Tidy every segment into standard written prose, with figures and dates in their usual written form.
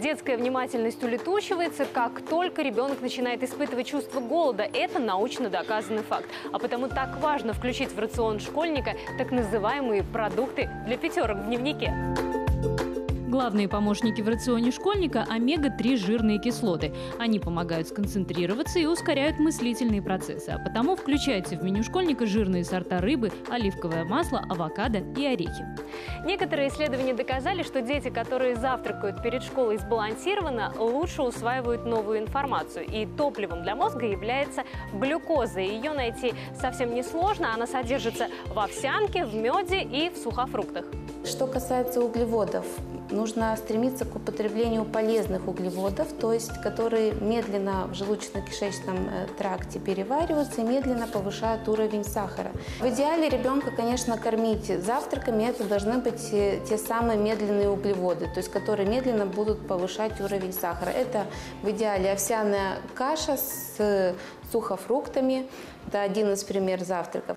Детская внимательность улетучивается, как только ребенок начинает испытывать чувство голода. Это научно доказанный факт. А потому так важно включить в рацион школьника так называемые продукты для пятерок в дневнике. Главные помощники в рационе школьника – омега-3 жирные кислоты. Они помогают сконцентрироваться и ускоряют мыслительные процессы. А потому включайте в меню школьника жирные сорта рыбы, оливковое масло, авокадо и орехи. Некоторые исследования доказали, что дети, которые завтракают перед школой сбалансированно, лучше усваивают новую информацию. И топливом для мозга является глюкоза. Ее найти совсем несложно. Она содержится в овсянке, в меде и в сухофруктах. Что касается углеводов, нужно стремиться к употреблению полезных углеводов, то есть которые медленно в желудочно-кишечном тракте перевариваются и медленно повышают уровень сахара. В идеале ребенка, конечно, кормить завтраками, это должны быть те самые медленные углеводы, то есть которые медленно будут повышать уровень сахара. Это в идеале овсяная каша с сухофруктами. Это один из примеров завтраков.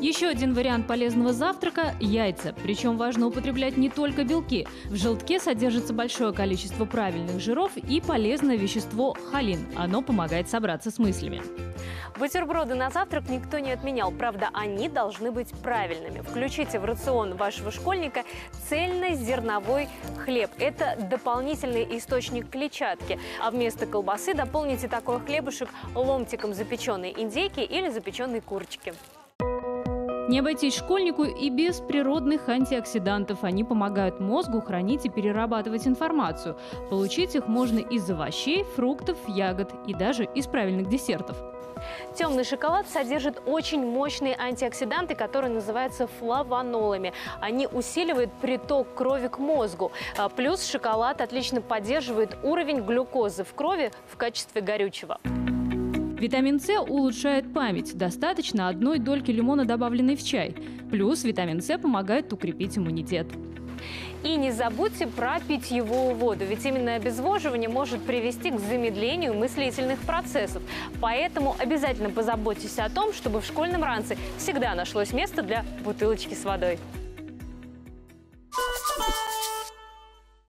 Еще один вариант полезного завтрака – яйца. Причем важно употреблять не только белки. В желтке содержится большое количество правильных жиров и полезное вещество холин. Оно помогает собраться с мыслями. Бутерброды на завтрак никто не отменял. Правда, они должны быть правильными. Включите в рацион вашего школьника цельнозерновой хлеб. Это дополнительный источник клетчатки. А вместо колбасы дополните такой хлебушек ломтиком запеченной индейки или запеченной курочки. Не обойтись школьнику и без природных антиоксидантов. Они помогают мозгу хранить и перерабатывать информацию. Получить их можно из овощей, фруктов, ягод и даже из правильных десертов. Темный шоколад содержит очень мощные антиоксиданты, которые называются флавонолами. Они усиливают приток крови к мозгу. Плюс шоколад отлично поддерживает уровень глюкозы в крови в качестве горючего. Витамин С улучшает память. Достаточно одной дольки лимона, добавленной в чай. Плюс витамин С помогает укрепить иммунитет. И не забудьте про питьевую воду, ведь именно обезвоживание может привести к замедлению мыслительных процессов. Поэтому обязательно позаботьтесь о том, чтобы в школьном ранце всегда нашлось место для бутылочки с водой.